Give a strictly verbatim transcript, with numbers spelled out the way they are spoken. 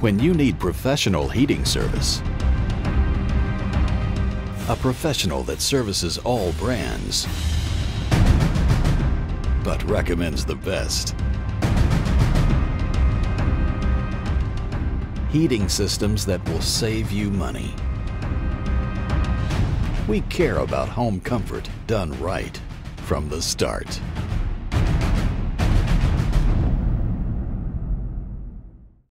when you need professional heating service. A professional that services all brands, but recommends the best. Heating systems that will save you money. We care about home comfort done right from the start.